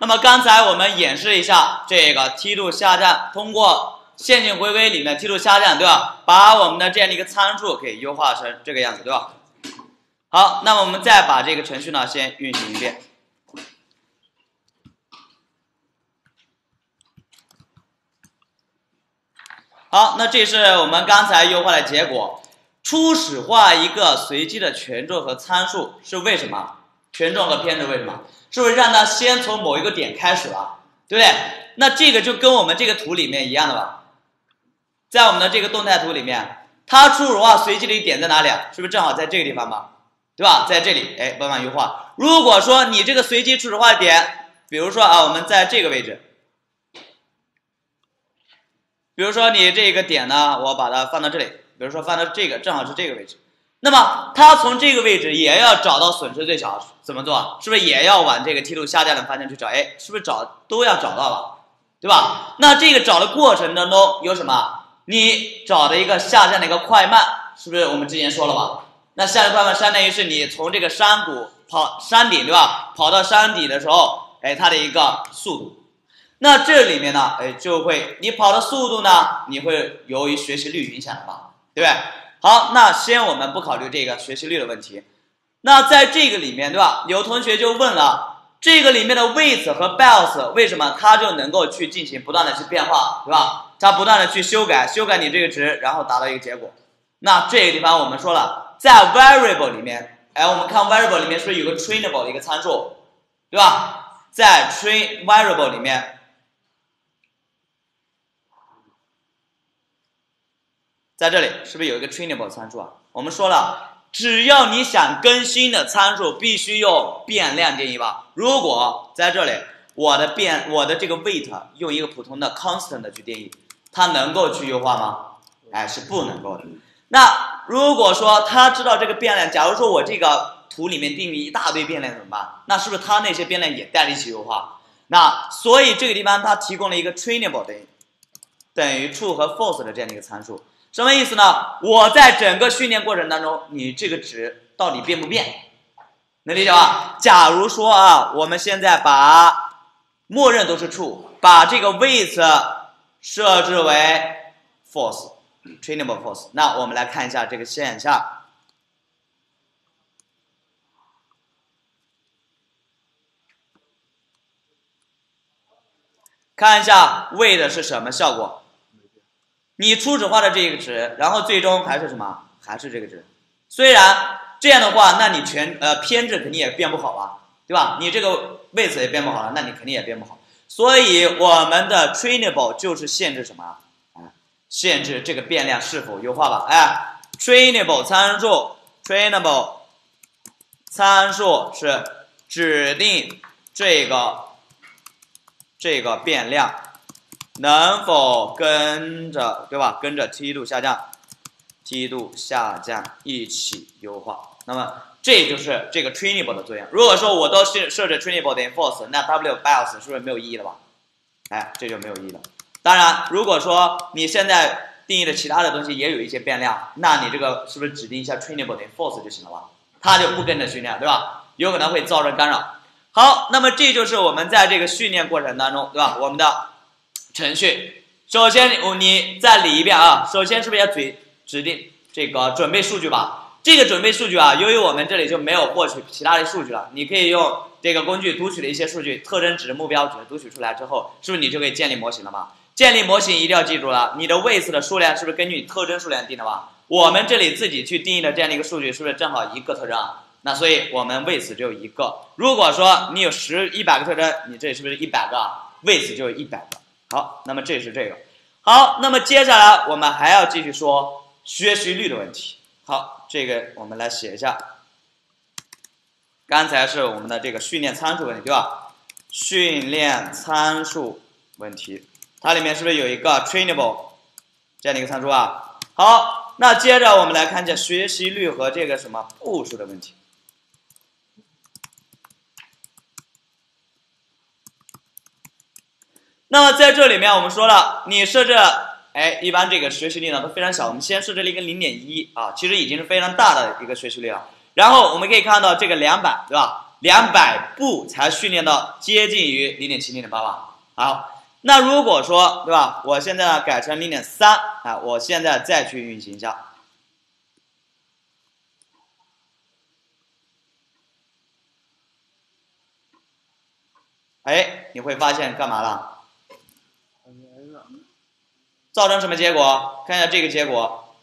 那么刚才我们演示一下这个梯度下降，通过线性回归里面梯度下降，对吧？把我们的这样的一个参数给优化成这个样子，对吧？好，那么我们再把这个程序呢先运行一遍。 好，那这是我们刚才优化的结果。初始化一个随机的权重和参数是为什么？权重和偏置为什么？是不是让它先从某一个点开始了，对不对？那这个就跟我们这个图里面一样的吧。在我们的这个动态图里面，它初始化随机的一个点在哪里？是不是正好在这个地方吧？对吧？在这里，哎，慢慢优化。如果说你这个随机初始化的点，比如说啊，我们在这个位置。 比如说你这个点呢，我把它放到这里，比如说放到这个，正好是这个位置。那么它从这个位置也要找到损失最小，怎么做？是不是也要往这个梯度下降的方向去找？哎，是不是找都要找到了，对吧？那这个找的过程当中有什么？你找的一个下降的一个快慢，是不是我们之前说了吧？那下降快慢相当于是你从这个山谷跑山顶，对吧？跑到山底的时候，哎，它的一个速度。 那这里面呢，哎，就会你跑的速度呢，你会由于学习率影响的吧，对不对？好，那先我们不考虑这个学习率的问题。那在这个里面，对吧？有同学就问了，这个里面的 width 和 bias 为什么它就能够去进行不断的去变化，对吧？它不断的去修改你这个值，然后达到一个结果。那这个地方我们说了，在 variable 里面，哎，我们看 variable 里面是不是有个 trainable 的一个参数，对吧？在 train variable 里面。 在这里是不是有一个 trainable 参数啊？我们说了，只要你想更新的参数，必须用变量定义吧。如果在这里，我的这个 weight 用一个普通的 constant 去定义，它能够去优化吗？哎，是不能够的。那如果说它知道这个变量，假如说我这个图里面定义一大堆变量怎么办？那是不是它那些变量也带着一起优化？那所以这个地方它提供了一个 trainable 等于 true 和 false 的这样的一个参数。 什么意思呢？我在整个训练过程当中，你这个值到底变不变？能理解吧？假如说啊，我们现在把默认都是 true， 把这个 width 设置为 false，trainable false。那我们来看一下这个现象。 看一下 width 是什么效果。 你初始化的这个值，然后最终还是什么？还是这个值。虽然这样的话，那你偏置肯定也变不好啊，对吧？你这个位置也变不好了，那你肯定也变不好。所以我们的 trainable 就是限制什么？啊，限制这个变量是否优化吧？哎 ，trainable 参数是指定这个变量。 能否跟着对吧？跟着梯度下降一起优化。那么这就是这个 trainable 的作用。如果说我都是设置 trainable 等于 false， 那 w bias 是不是没有意义了吧？哎，这就没有意义了。当然，如果说你现在定义的其他的东西也有一些变量，那你这个是不是指定一下 trainable 等于 false 就行了吧？它就不跟着训练，对吧？有可能会造成干扰。好，那么这就是我们在这个训练过程当中，对吧？我们的 程序，首先你再理一遍啊。首先是不是要指定这个准备数据吧？这个准备数据啊，由于我们这里就没有获取其他的数据了，你可以用这个工具读取的一些数据，特征值、目标值读取出来之后，是不是你就可以建立模型了嘛？建立模型一定要记住了，你的 width 的数量是不是根据你特征数量定的吧？我们这里自己去定义的这样的一个数据，是不是正好一个特征啊？那所以我们 width 只有一个。如果说你有100个特征，你这里是不是100个啊 width 就有100个。 好，那么这是这个。好，那么接下来我们还要继续说学习率的问题。好，这个我们来写一下。刚才是我们的这个训练参数问题，对吧？训练参数问题，它里面是不是有一个 trainable 这样的一个参数啊？好，那接着我们来看一下学习率和这个什么步数的问题。 那么在这里面，我们说了，你设置，哎，一般这个学习率呢都非常小。我们先设置了一个 0.1 啊，其实已经是非常大的一个学习率了。然后我们可以看到这个200，对吧？ 200步才训练到接近于 0.7、0.8 了。好，那如果说对吧，我现在呢改成 0.3 啊，我现在再去运行一下。 哎，你会发现干嘛了？造成什么结果？看一下这个结果，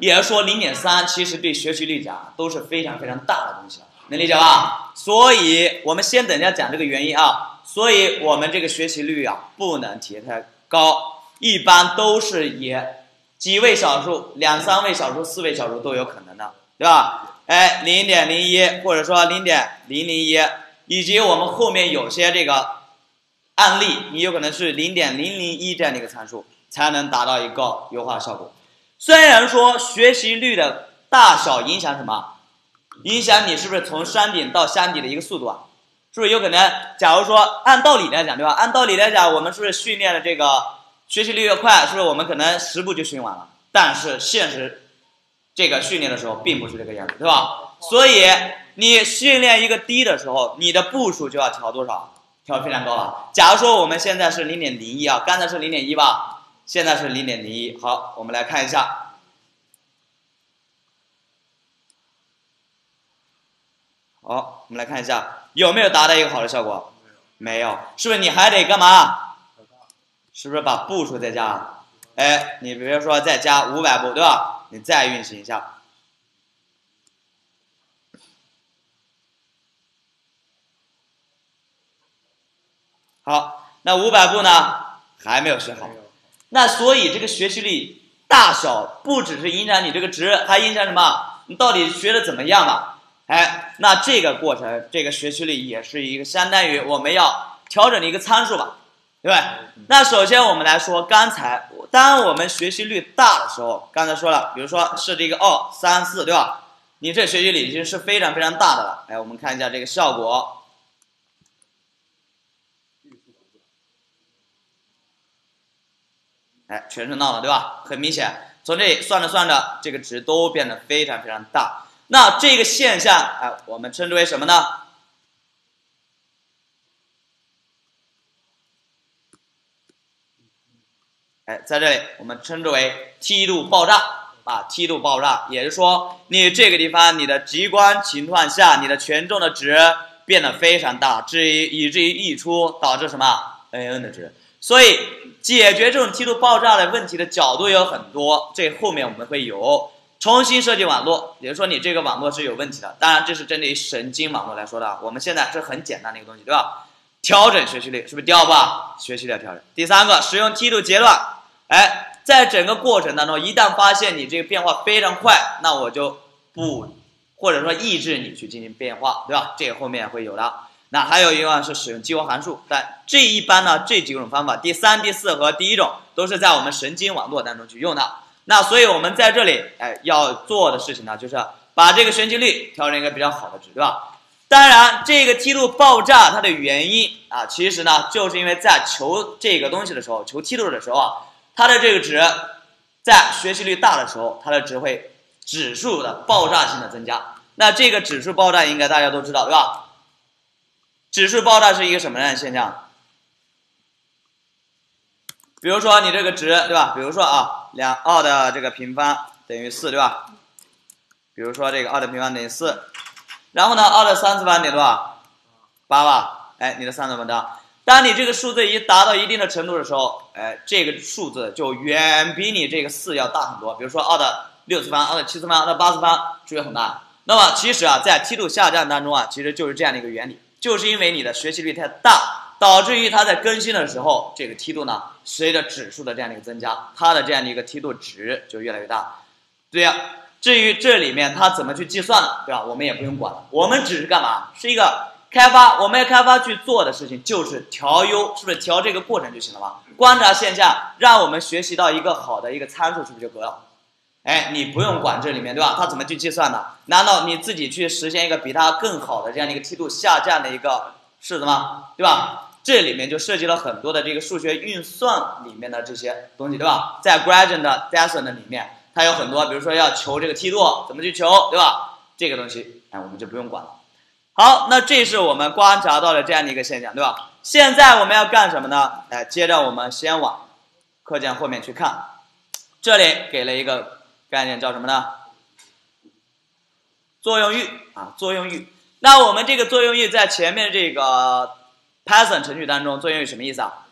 也说 0.3 其实对学习力讲都是非常非常大的东西，能理解吧？所以我们先等一下讲这个原因啊。所以我们这个学习率啊不能提太高，一般都是以几位小数、2、3位小数、4位小数都有可能的，对吧？哎， 0.01 或者说 0.001。 以及我们后面有些这个案例，你有可能是 0.001 这样的一个参数才能达到一个优化效果。虽然说学习率的大小影响什么？影响你是不是从山顶到山底的一个速度啊？是不是有可能？假如说按道理来讲，对吧？按道理来讲，我们是不是训练的这个学习率越快，是不是我们可能10步就训完了？但是现实这个训练的时候并不是这个样子，对吧？所以。 你训练一个低的时候，你的步数就要调多少？调非常高了。假如说我们现在是 0.01 啊，刚才是 0.1 吧，现在是 0.01。好，我们来看一下。好，我们来看一下有没有达到一个好的效果？没有，是不是你还得干嘛？是不是把步数再加？哎，你比如说再加500步，对吧？你再运行一下。 好，那500步呢还没有学好，那所以这个学习率大小不只是影响你这个值，还影响什么？你到底学的怎么样了？哎，那这个过程，这个学习率也是一个相当于我们要调整的一个参数吧，对不对？那首先我们来说，刚才当我们学习率大的时候，刚才说了，比如说是这个2、3、4，对吧？你这学习率已经是非常非常大的了。哎，我们看一下这个效果。 哎，全是闹了，对吧？很明显，从这里算着算着，这个值都变得非常非常大。那这个现象，哎，我们称之为什么呢？哎，在这里我们称之为梯度爆炸啊，梯度爆炸，也就是说，你这个地方你的极端情况下，你的权重的值变得非常大，以至于溢出导致什么 ？N 的值。 所以，解决这种梯度爆炸的问题的角度有很多，这后面我们会有重新设计网络，也就是说你这个网络是有问题的。当然，这是针对于神经网络来说的，我们现在是很简单的一个东西，对吧？调整学习率，是不是第二步啊？学习率调整。第三个，使用梯度截断。哎，在整个过程当中，一旦发现你这个变化非常快，那我就不或者说抑制你去进行变化，对吧？这个后面会有的。 那还有一个是使用激活函数，但这一般呢，这几种方法，第3、第4和第1种都是在我们神经网络当中去用的。那所以我们在这里，哎，要做的事情呢，就是把这个学习率调整一个比较好的值，对吧？当然，这个梯度爆炸它的原因啊，其实呢，就是因为在求这个东西的时候，求梯度的时候啊，它的这个值在学习率大的时候，它的值会指数的爆炸性的增加。那这个指数爆炸应该大家都知道，对吧？ 指数爆炸是一个什么样的现象？比如说你这个值，对吧？比如说啊，2的这个平方等于4，对吧？比如说这个2的平方等于4，然后呢，2的3次方等于多少？8吧？哎，你的3次方等。当你这个数字一达到一定的程度的时候，哎，这个数字就远比你这个4要大很多。比如说2的6次方、2的7次方、2的8次方，是不是很大？那么其实啊，在梯度下降当中啊，其实就是这样的一个原理。 就是因为你的学习率太大，导致于它在更新的时候，这个梯度呢，随着指数的这样的一个增加，它的这样的一个梯度值就越来越大。对呀、啊，至于这里面它怎么去计算的，对吧？我们也不用管了，我们只是干嘛？是一个开发，我们要开发去做的事情就是调优，是不是调这个过程就行了嘛？观察现象，让我们学习到一个好的一个参数，是不是就够了？ 哎，你不用管这里面，对吧？它怎么去计算的？难道你自己去实现一个比它更好的这样的一个梯度下降的一个式子吗？对吧？这里面就涉及了很多的这个数学运算里面的这些东西，对吧？在 gradient descent 里面，它有很多，比如说要求这个梯度怎么去求，对吧？这个东西，哎，我们就不用管了。好，那这是我们观察到的这样的一个现象，对吧？现在我们要干什么呢？来，接着我们先往课件后面去看，这里给了一个概念，叫什么呢？作用域啊，作用域。那我们这个作用域在前面这个 Python 程序当中，作用域什么意思啊？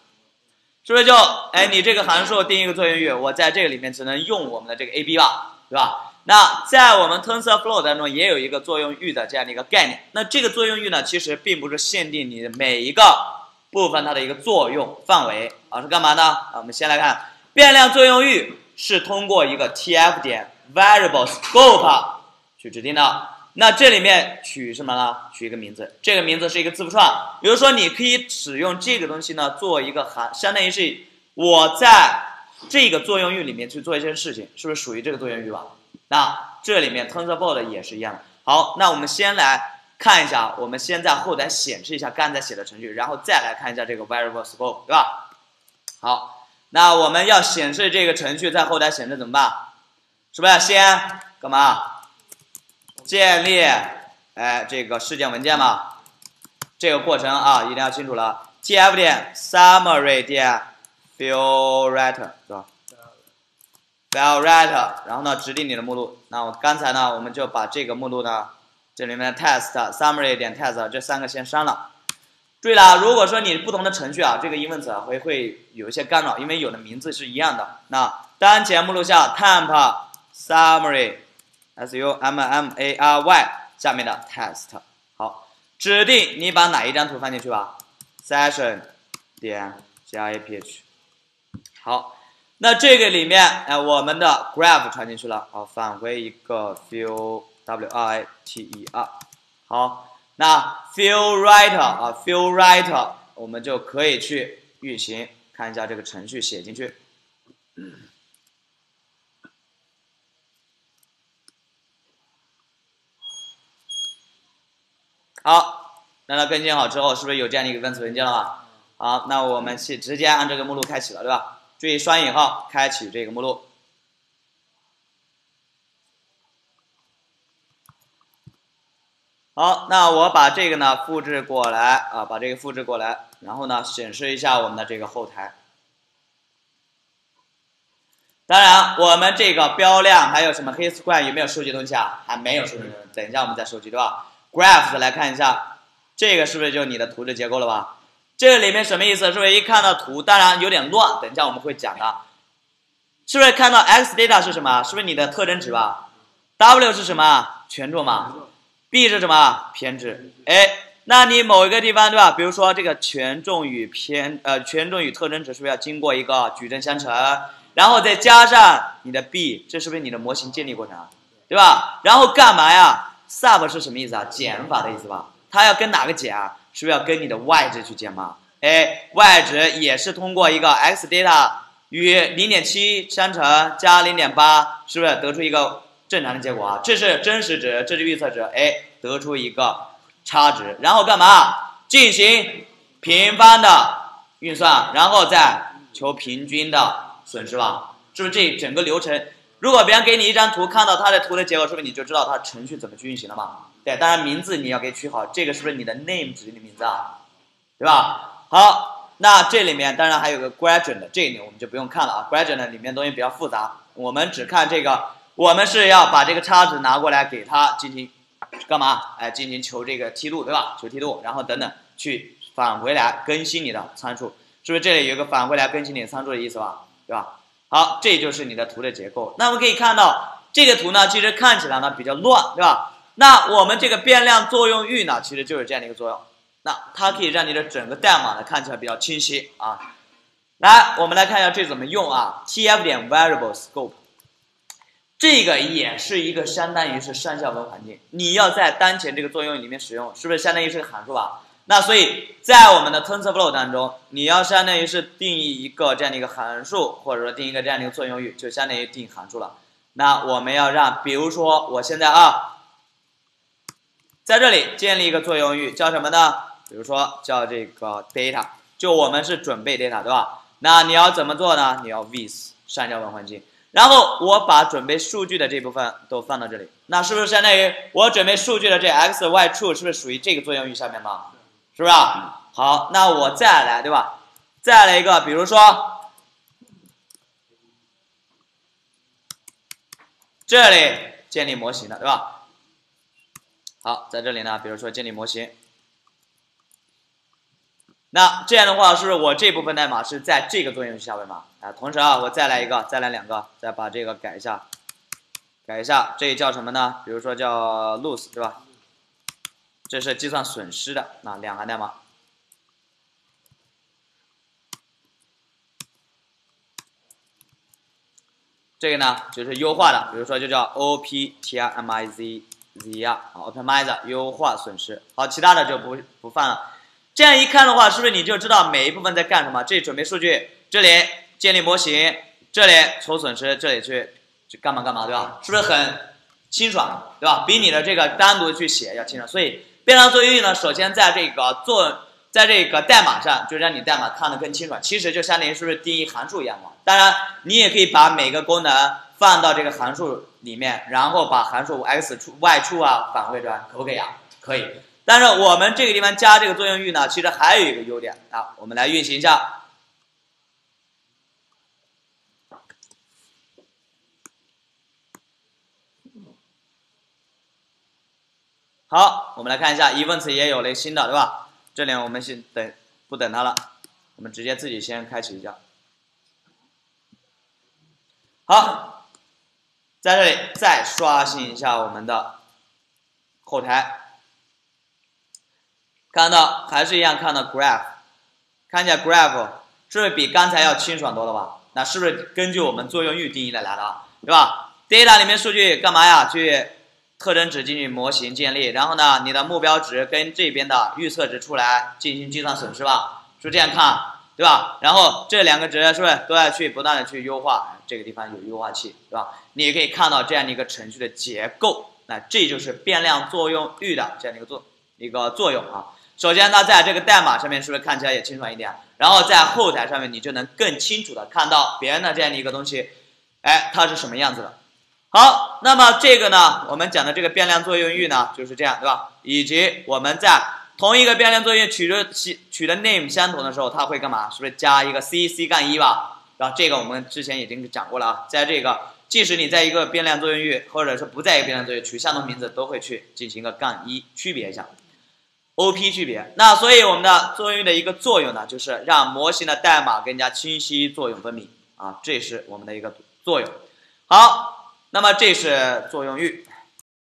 是不是就哎，你这个函数定一个作用域，我在这个里面只能用我们的这个 AB 吧，对吧？ 那在我们 TensorFlow 当中也有一个作用域的这样的一个概念。那这个作用域呢，其实并不是限定你每一个部分它的一个作用范围啊，是干嘛呢？啊，我们先来看变量作用域是通过一个 TF 点 variable scope 去指定的。那这里面取什么呢？取一个名字，这个名字是一个字符串。比如说，你可以使用这个东西呢，做一个函，相当于是我在这个作用域里面去做一些事情，是不是属于这个作用域吧？ 那这里面 TensorFlow 的也是一样的。好，那我们先来看一下，我们先在后台显示一下刚才写的程序，然后再来看一下这个 variable scope， 对吧？好，那我们要显示这个程序在后台显示怎么办？是不是先干嘛？建立哎这个事件文件嘛？这个过程啊一定要清楚了。tf 点 summary 点 fill writer 是吧？ Fill writer， 然后呢，指定你的目录。那我刚才呢，我们就把这个目录呢，这里面的 test summary 点 test 这三个先删了。注意了，如果说你不同的程序啊，这个英文词会有一些干扰，因为有的名字是一样的。那当前目录下 temp summary summary 下面的 test， 好，指定你把哪一张图放进去吧 ，session 点 JPH， 好。 那这个里面，哎，我们的 graph 传进去了，啊，返回一个 fill writer， 好，那 fill writer 啊 ，fill writer， 我们就可以去运行，看一下这个程序写进去。好，那它更新好之后，是不是有这样的一个分词文件了吧？好，那我们去直接按这个目录开启了，对吧？ 注意双引号开启这个目录。好，那我把这个呢复制过来啊，把这个复制过来，然后呢显示一下我们的这个后台。当然，我们这个标量还有什么黑丝块有没有收集东西啊？还没有收集，等一下我们再收集，对吧 ？Graph 来看一下，这个是不是就是你的图纸结构了吧？ 这个里面什么意思？是不是一看到图，当然有点乱，等一下我们会讲的。是不是看到 x data 是什么？是不是你的特征值吧 ？w 是什么？权重嘛。b 是什么？偏值。哎，那你某一个地方对吧？比如说这个权重与特征值是不是要经过一个矩阵相乘，然后再加上你的 b， 这是不是你的模型建立过程啊？对吧？然后干嘛呀 ？sub 是什么意思啊？减法的意思吧？它要跟哪个减啊？ 是不是要跟你的 y 值去减嘛？哎 ，y 值也是通过一个 x data 与 0.7 相乘加 0.8， 是不是得出一个正常的结果啊？这是真实值，这是预测值，哎，得出一个差值，然后干嘛？进行平方的运算，然后再求平均的损失吧？是不是这整个流程？如果别人给你一张图，看到它的图的结果，是不是你就知道它程序怎么去运行了嘛？ 对，当然名字你要给取好，这个是不是你的 name 指定的名字啊？对吧？好，那这里面当然还有个 gradient， 这一点我们就不用看了啊。gradient 里面东西比较复杂，我们只看这个，我们是要把这个叉子拿过来给它进行干嘛？哎，进行求这个梯度，对吧？求梯度，然后等等去返回来更新你的参数，是不是这里有一个返回来更新你的参数的意思吧？对吧？好，这就是你的图的结构。那我们可以看到这个图呢，其实看起来呢比较乱，对吧？ 那我们这个变量作用域呢，其实就是这样的一个作用。那它可以让你的整个代码呢看起来比较清晰啊。来，我们来看一下这怎么用啊。tf 点 variable scope， 这个也是一个相当于是上下文环境，你要在当前这个作用里面使用，是不是相当于是个函数啊？那所以在我们的 TensorFlow 当中，你要相当于是定义一个这样的一个函数，或者说定一个这样的一个作用域，就相当于定函数了。那我们要让，比如说我现在啊。 在这里建立一个作用域，叫什么呢？比如说叫这个 data， 就我们是准备 data， 对吧？那你要怎么做呢？你要 with 上下文环境。然后我把准备数据的这部分都放到这里，那是不是相当于我准备数据的这 x、y、true 是不是属于这个作用域上面吗？是不是？好，那我再来，对吧？再来一个，比如说这里建立模型的，对吧？好，在这里呢，比如说建立模型。 那这样的话，是不是我这部分代码是在这个作用域下面嘛？啊，同时啊，我再来一个，再来两个，再把这个改一下，改一下，这叫什么呢？比如说叫 lose， 对吧？这是计算损失的，那两行代码。这个呢，就是优化的，比如说就叫 optimizer， 好 ，optimizer 优化损失。好，其他的就不放了。 这样一看的话，是不是你就知道每一部分在干什么？这里准备数据，这里建立模型，这里筹损失，这里去干嘛干嘛，对吧？是不是很清爽，对吧？比你的这个单独去写要清爽。所以变量作用域呢，首先在这个代码上，就让你代码看得更清爽。其实就相当于是不是定义函数一样嘛？当然，你也可以把每个功能放到这个函数里面，然后把函数 x 出 y 出啊返回出来，可不可以啊？可以。 但是我们这个地方加这个作用域呢，其实还有一个优点啊，我们来运行一下。好，我们来看一下events也有了新的，对吧？这里我们先不等它了，我们直接自己先开启一下。好，在这里再刷新一下我们的后台。 看到还是一样，看到 graph， 看一下 graph 是不是比刚才要清爽多了吧？那是不是根据我们作用域定义的来的，对吧 ？data 里面数据干嘛呀？去特征值进行模型建立，然后呢，你的目标值跟这边的预测值出来进行计算损失吧，是这样看，对吧？然后这两个值是不是都要去不断的去优化？这个地方有优化器，对吧？你也可以看到这样的一个程序的结构，那这就是变量作用域的这样的一个作用啊。 首先，它在这个代码上面是不是看起来也清爽一点？然后在后台上面，你就能更清楚的看到别人的这样的一个东西，哎，它是什么样子的。好，那么这个呢，我们讲的这个变量作用域呢，就是这样，对吧？以及我们在同一个变量作用域取的 name 相同的时候，它会干嘛？是不是加一个 C-1 吧？然后这个我们之前已经讲过了啊，在这个即使你在一个变量作用域，或者是不在一个变量作用域取相同名字，都会去进行一个-1区别一下。 OP 区别，那所以我们的作用域的一个作用呢，就是让模型的代码更加清晰，作用分明啊，这是我们的一个作用。好，那么这是作用域。